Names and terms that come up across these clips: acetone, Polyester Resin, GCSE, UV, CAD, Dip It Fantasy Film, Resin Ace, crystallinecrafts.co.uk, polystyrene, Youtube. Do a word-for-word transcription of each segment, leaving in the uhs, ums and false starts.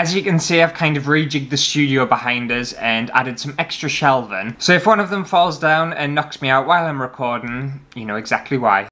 As you can see, I've kind of rejigged the studio behind us and added some extra shelving, so if one of them falls down and knocks me out while I'm recording, you know exactly why.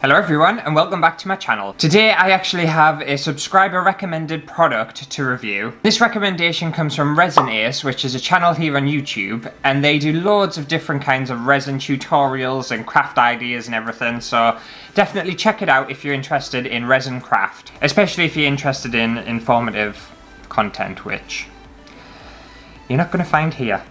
Hello everyone and welcome back to my channel. Today I actually have a subscriber recommended product to review. This recommendation comes from Resin Ace, which is a channel here on YouTube, and they do loads of different kinds of resin tutorials and craft ideas and everything, so definitely check it out if you're interested in resin craft, especially if you're interested in informative content, which you're not going to find here.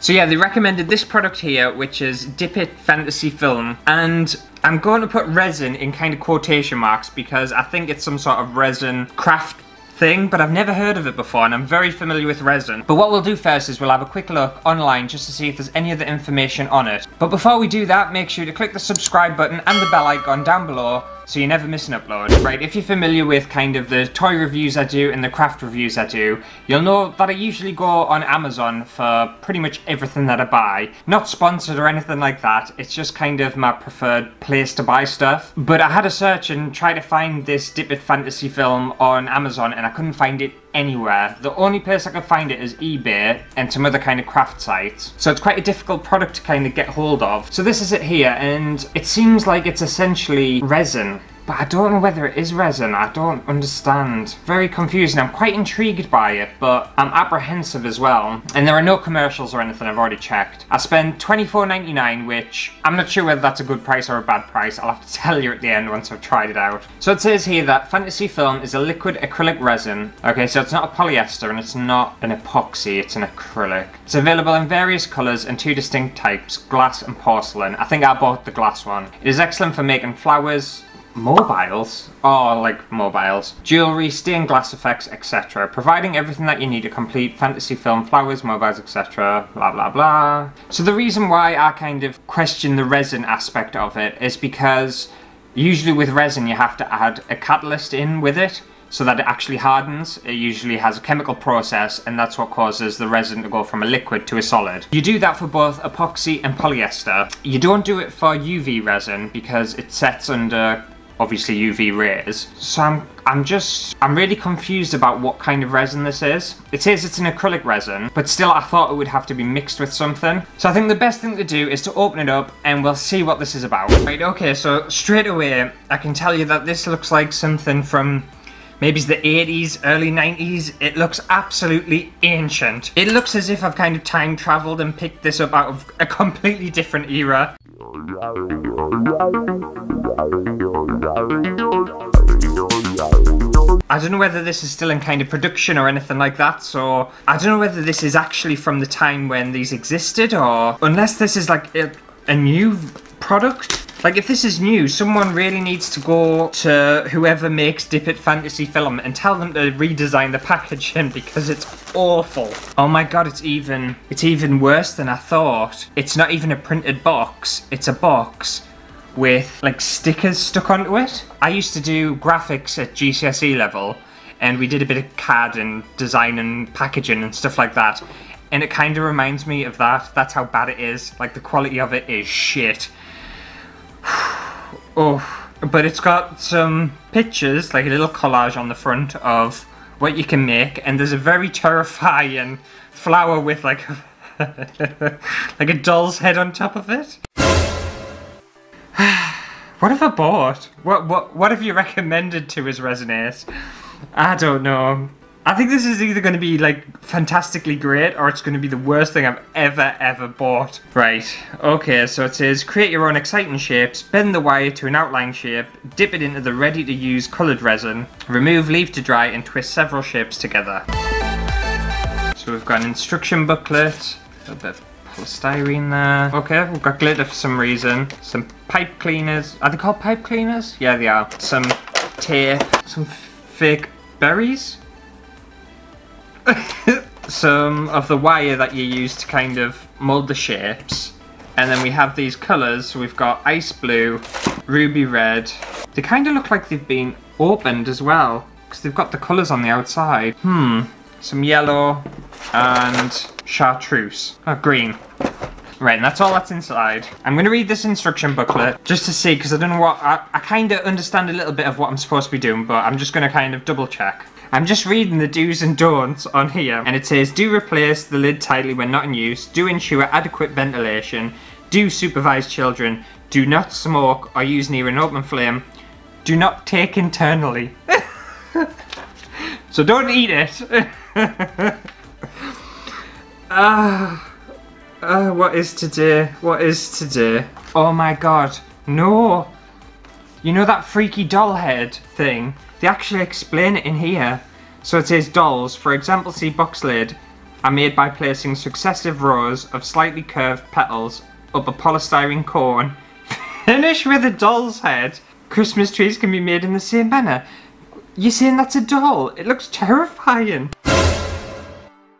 So yeah, they recommended this product here, which is Dip It Fantasy Film, and I'm going to put resin in kind of quotation marks because I think it's some sort of resin craft thing, but I've never heard of it before and I'm very familiar with resin. But what we'll do first is we'll have a quick look online just to see if there's any other information on it. But before we do that, make sure to click the subscribe button and the bell icon down below so you never miss an upload. Right, if you're familiar with kind of the toy reviews I do and the craft reviews I do, you'll know that I usually go on Amazon for pretty much everything that I buy. Not sponsored or anything like that, it's just kind of my preferred place to buy stuff. But I had a search and tried to find this Dip It Fantasy Film on Amazon and I couldn't find it anywhere. The only place I could find it is eBay and some other kind of craft sites. So it's quite a difficult product to kind of get hold of. So this is it here, and it seems like it's essentially resin. But I don't know whether it is resin, I don't understand. Very confusing, I'm quite intrigued by it, but I'm apprehensive as well. And there are no commercials or anything, I've already checked. I spent twenty-four ninety-nine, which I'm not sure whether that's a good price or a bad price, I'll have to tell you at the end once I've tried it out. So it says here that fantasy film is a liquid acrylic resin. Okay, so it's not a polyester and it's not an epoxy, it's an acrylic. It's available in various colours and two distinct types, glass and porcelain. I think I bought the glass one. It is excellent for making flowers, mobiles? Oh, like mobiles. Jewellery, stained glass effects, et cetera. Providing everything that you need to complete fantasy film, flowers, mobiles, et cetera. Blah, blah, blah. So the reason why I kind of question the resin aspect of it is because usually with resin you have to add a catalyst in with it so that it actually hardens. It usually has a chemical process and that's what causes the resin to go from a liquid to a solid. You do that for both epoxy and polyester. You don't do it for U V resin because it sets under obviously U V rays. So I'm, I'm just, I'm really confused about what kind of resin this is. It says it's an acrylic resin, but still I thought it would have to be mixed with something. So I think the best thing to do is to open it up and we'll see what this is about. Right, okay, so straight away, I can tell you that this looks like something from maybe it's the eighties, early nineties. It looks absolutely ancient. It looks as if I've kind of time traveled and picked this up out of a completely different era. I don't know whether this is still in kind of production or anything like that, so I don't know whether this is actually from the time when these existed, or unless this is like a, a new product. Like, if this is new, someone really needs to go to whoever makes Dip It Fantasy Film and tell them to redesign the packaging because it's awful. Oh my god, it's even, it's even worse than I thought. It's not even a printed box, it's a box with, like, stickers stuck onto it. I used to do graphics at G C S E level, and we did a bit of C A D and design and packaging and stuff like that, and it kind of reminds me of that. That's how bad it is. Like, the quality of it is shit. Oh, but it's got some pictures, like a little collage on the front of what you can make, and there's a very terrifying flower with like a, like a doll's head on top of it. What have I bought? What what what have you recommended to as Resin Ace? I don't know. I think this is either going to be like fantastically great or it's going to be the worst thing I've ever ever bought. Right, okay, so it says create your own exciting shapes, bend the wire to an outline shape, dip it into the ready to use coloured resin, remove, leave to dry and twist several shapes together. So we've got an instruction booklet, a little bit of polystyrene there. Okay, we've got glitter for some reason, some pipe cleaners, are they called pipe cleaners? Yeah they are. Some tape, some fake berries. Some of the wire that you use to kind of mold the shapes, and then we have these colours. So we've got ice blue, ruby red. They kind of look like they've been opened as well because they've got the colours on the outside. Hmm, some yellow and chartreuse. Oh, green. Right, and that's all that's inside. I'm going to read this instruction booklet just to see, because I don't know what... I, I kind of understand a little bit of what I'm supposed to be doing, but I'm just going to kind of double check. I'm just reading the do's and don'ts on here, and it says, do replace the lid tightly when not in use, do ensure adequate ventilation, do supervise children, do not smoke or use near an open flame, do not take internally. So don't eat it. uh, uh, what is today? What is today? Oh my god, no. You know that freaky doll head thing? They actually explain it in here. So it says dolls, for example, see box lid, are made by placing successive rows of slightly curved petals up a polystyrene cone. Finish with a doll's head. Christmas trees can be made in the same manner. You're saying that's a doll? It looks terrifying.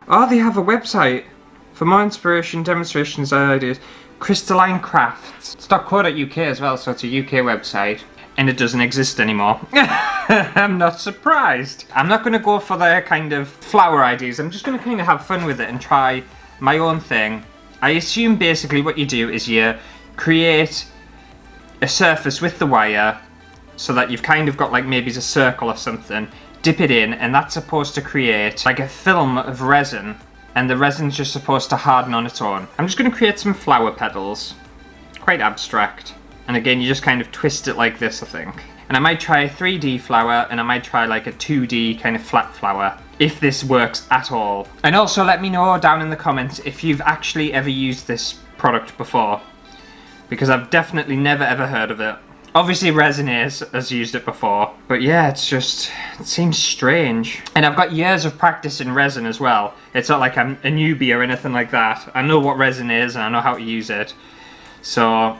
Oh, they have a website. For more inspiration, demonstrations, and ideas, crystalline crafts dot co dot U K as well, so it's a U K website. And it doesn't exist anymore. I'm not surprised. I'm not going to go for their kind of flower ideas. I'm just going to kind of have fun with it and try my own thing. I assume basically what you do is you create a surface with the wire so that you've kind of got like maybe it's a circle or something, dip it in, and that's supposed to create like a film of resin, and the resin's just supposed to harden on its own. I'm just going to create some flower petals. Quite abstract. And again, you just kind of twist it like this, I think. And I might try a three D flower, and I might try like a two D kind of flat flower, if this works at all. And also let me know down in the comments if you've actually ever used this product before, because I've definitely never ever heard of it. Obviously Resin Ace has used it before, but yeah, it's just, it seems strange. And I've got years of practice in resin as well. It's not like I'm a newbie or anything like that. I know what resin is and I know how to use it. So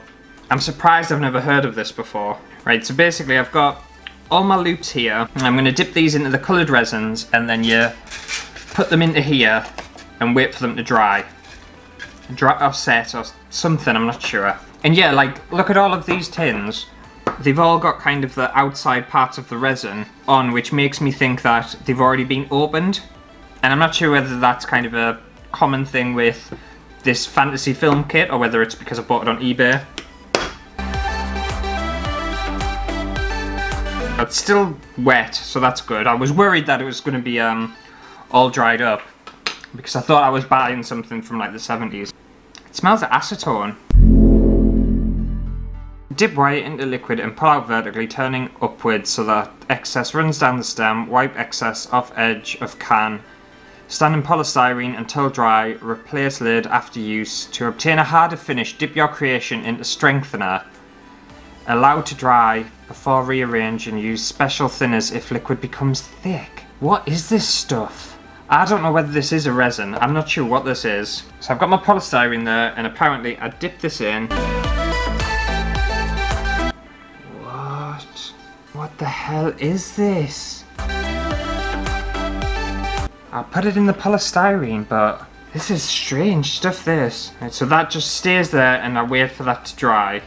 I'm surprised I've never heard of this before. Right, so basically I've got all my loops here, and I'm going to dip these into the coloured resins, and then you put them into here and wait for them to dry. Dry or set or something, I'm not sure. And yeah, like, look at all of these tins. They've all got kind of the outside parts of the resin on, which makes me think that they've already been opened. And I'm not sure whether that's kind of a common thing with this fantasy film kit, or whether it's because I bought it on eBay. It's still wet, so that's good. I was worried that it was going to be um, all dried up, because I thought I was buying something from like the seventies. It smells of acetone. Dip wire into liquid and pull out vertically, turning upwards so that excess runs down the stem. Wipe excess off edge of can. Stand in polystyrene until dry. Replace lid after use. To obtain a harder finish, dip your creation into strengthener. Allow to dry before rearrange and use special thinners if liquid becomes thick. What is this stuff? I don't know whether this is a resin. I'm not sure what this is. So I've got my polystyrene there, and apparently I dip this in. What? What the hell is this? I'll put it in the polystyrene, but this is strange stuff, this. Right, so that just stays there and I wait for that to dry.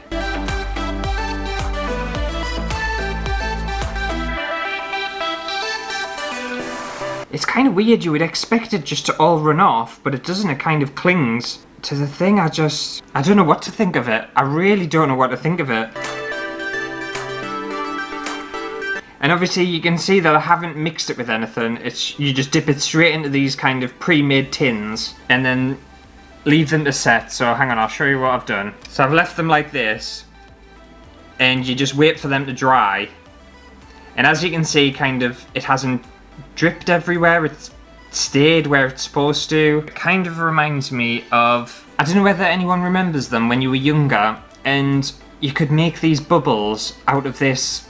It's kind of weird, you would expect it just to all run off, but it doesn't, it kind of clings to the thing. I just, I don't know what to think of it. I really don't know what to think of it. And obviously you can see that I haven't mixed it with anything. It's, you just dip it straight into these kind of pre-made tins and then leave them to set. So hang on, I'll show you what I've done. So I've left them like this, and you just wait for them to dry. And as you can see, kind of, it hasn't dripped everywhere, it's stayed where it's supposed to. It kind of reminds me of, I don't know whether anyone remembers them when you were younger, and you could make these bubbles out of this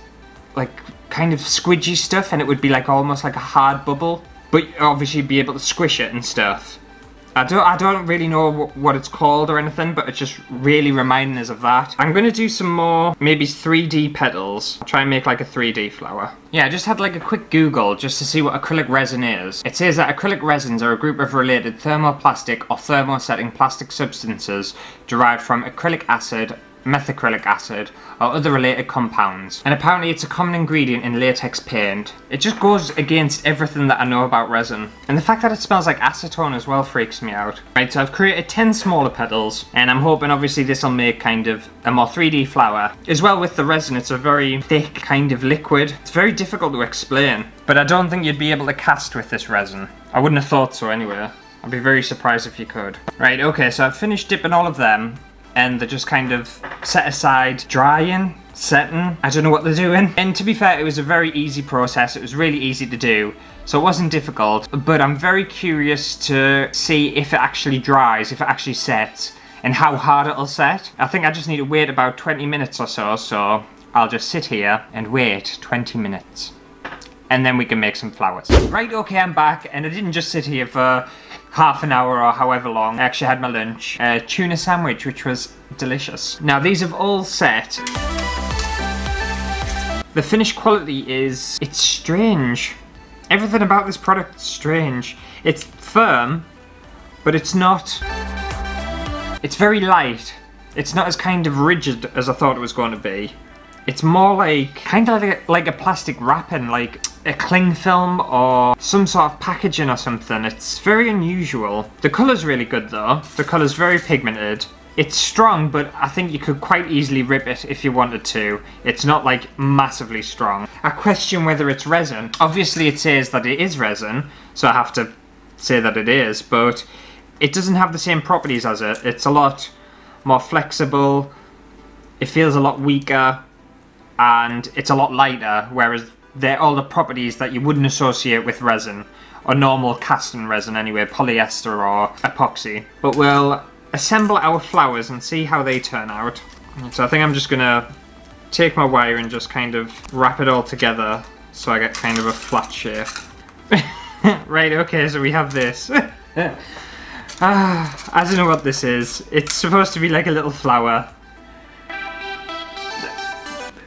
like kind of squidgy stuff, and it would be like almost like a hard bubble, but obviously you'd be able to squish it and stuff. I don't, I don't really know what it's called or anything, but it's just really reminding us of that. I'm going to do some more, maybe three D petals. I'll try and make like a three D flower. Yeah, I just had like a quick Google just to see what acrylic resin is. It says that acrylic resins are a group of related thermoplastic or thermosetting plastic substances derived from acrylic acid methacrylic acid or other related compounds, and apparently it's a common ingredient in latex paint. It just goes against everything that I know about resin, and the fact that it smells like acetone as well freaks me out. Right, so I've created ten smaller petals, and I'm hoping obviously this will make kind of a more three D flower. As well with the resin, it's a very thick kind of liquid. It's very difficult to explain, but I don't think you'd be able to cast with this resin. I wouldn't have thought so anyway. I'd be very surprised if you could. Right, okay, so I've finished dipping all of them, and they're just kind of set aside, drying, setting, I don't know what they're doing. And to be fair, it was a very easy process, it was really easy to do, so it wasn't difficult, but I'm very curious to see if it actually dries, if it actually sets, and how hard it'll set. I think I just need to wait about twenty minutes or so, so I'll just sit here and wait twenty minutes. And then we can make some flowers. Right, okay, I'm back, and I didn't just sit here for half an hour or however long. I actually had my lunch, a tuna sandwich, which was delicious. Now these have all set. The finished quality is, it's strange. Everything about this product is strange. It's firm, but it's not, it's very light. It's not as kind of rigid as I thought it was going to be. It's more like, kind of like a, like a plastic wrapping, like a cling film or some sort of packaging or something. It's very unusual. The colour's really good though. The colour's very pigmented. It's strong, but I think you could quite easily rip it if you wanted to. It's not like massively strong. I question whether it's resin. Obviously it says that it is resin, so I have to say that it is, but it doesn't have the same properties as it. It's a lot more flexible. It feels a lot weaker. And it's a lot lighter, whereas they're all the properties that you wouldn't associate with resin, or normal casting resin anyway, polyester or epoxy. But we'll assemble our flowers and see how they turn out. So I think I'm just gonna take my wire and just kind of wrap it all together so I get kind of a flat shape. Right, okay, so we have this. ah, I don't know what this is. It's supposed to be like a little flower.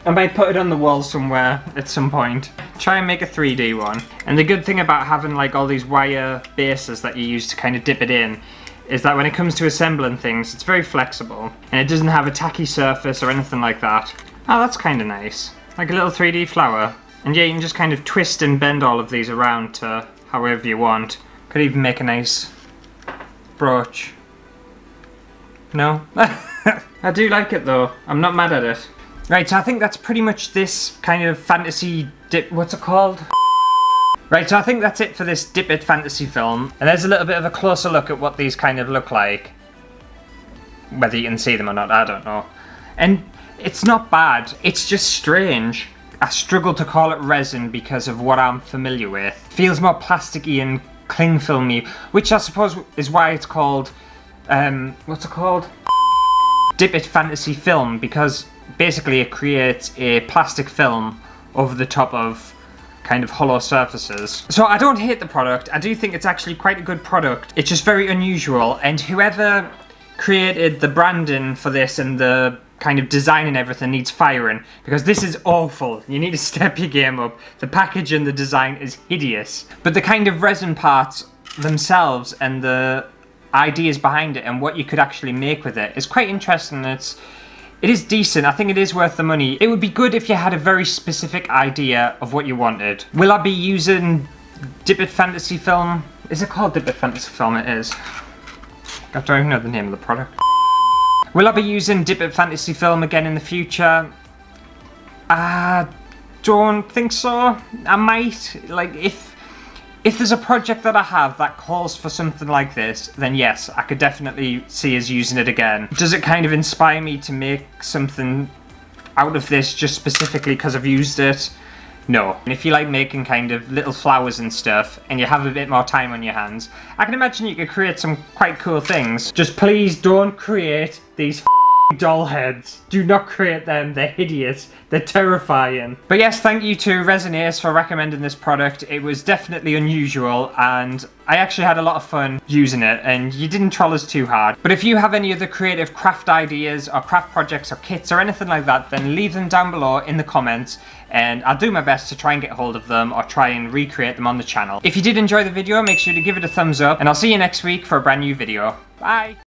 I might put it on the wall somewhere at some point. Try and make a three D one. And the good thing about having like all these wire bases that you use to kind of dip it in is that when it comes to assembling things, it's very flexible. And it doesn't have a tacky surface or anything like that. Oh, that's kind of nice. Like a little three D flower. And yeah, you can just kind of twist and bend all of these around to however you want. Could even make a nice brooch. No? I do like it though. I'm not mad at it. Right, so I think that's pretty much this kind of fantasy dip, what's it called? Right, so I think that's it for this Dip It Fantasy Film. And there's a little bit of a closer look at what these kind of look like. Whether you can see them or not, I don't know. And it's not bad, it's just strange. I struggle to call it resin because of what I'm familiar with. It feels more plasticky and cling filmy, which I suppose is why it's called, um, what's it called? Dip It Fantasy Film, because basically it creates a plastic film over the top of kind of hollow surfaces. So I don't hate the product, I do think it's actually quite a good product. It's just very unusual, and whoever created the branding for this and the kind of design and everything needs firing, because this is awful. You need to step your game up. The package and the design is hideous. But the kind of resin parts themselves and the ideas behind it and what you could actually make with it is quite interesting. It's It is decent, I think it is worth the money. It would be good if you had a very specific idea of what you wanted. Will I be using Dip It Fantasy Film? Is it called Dip It Fantasy Film? It is. I don't even know the name of the product. Will I be using Dip It Fantasy Film again in the future? I don't think so. I might, like if, if there's a project that I have that calls for something like this, then yes, I could definitely see us using it again. Does it kind of inspire me to make something out of this just specifically because I've used it? No. And if you like making kind of little flowers and stuff, and you have a bit more time on your hands, I can imagine you could create some quite cool things. Just please don't create these f***ing doll heads. Do not create them, they're hideous, they're terrifying. But yes, thank you to Resin Ace for recommending this product. It was definitely unusual and I actually had a lot of fun using it, and you didn't troll us too hard. But if you have any other creative craft ideas or craft projects or kits or anything like that, then leave them down below in the comments and I'll do my best to try and get hold of them or try and recreate them on the channel. If you did enjoy the video, make sure to give it a thumbs up, and I'll see you next week for a brand new video. Bye!